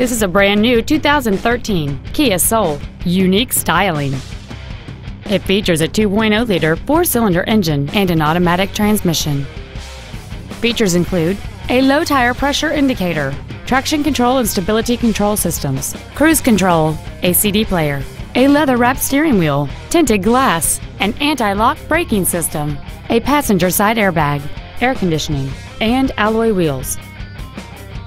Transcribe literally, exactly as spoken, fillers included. This is a brand new two thousand thirteen Kia Soul, unique styling. It features a two point oh liter four-cylinder engine and an automatic transmission. Features include a low tire pressure indicator, traction control and stability control systems, cruise control, a C D player, a leather-wrapped steering wheel, tinted glass, an anti-lock braking system, a passenger side airbag, air conditioning, and alloy wheels.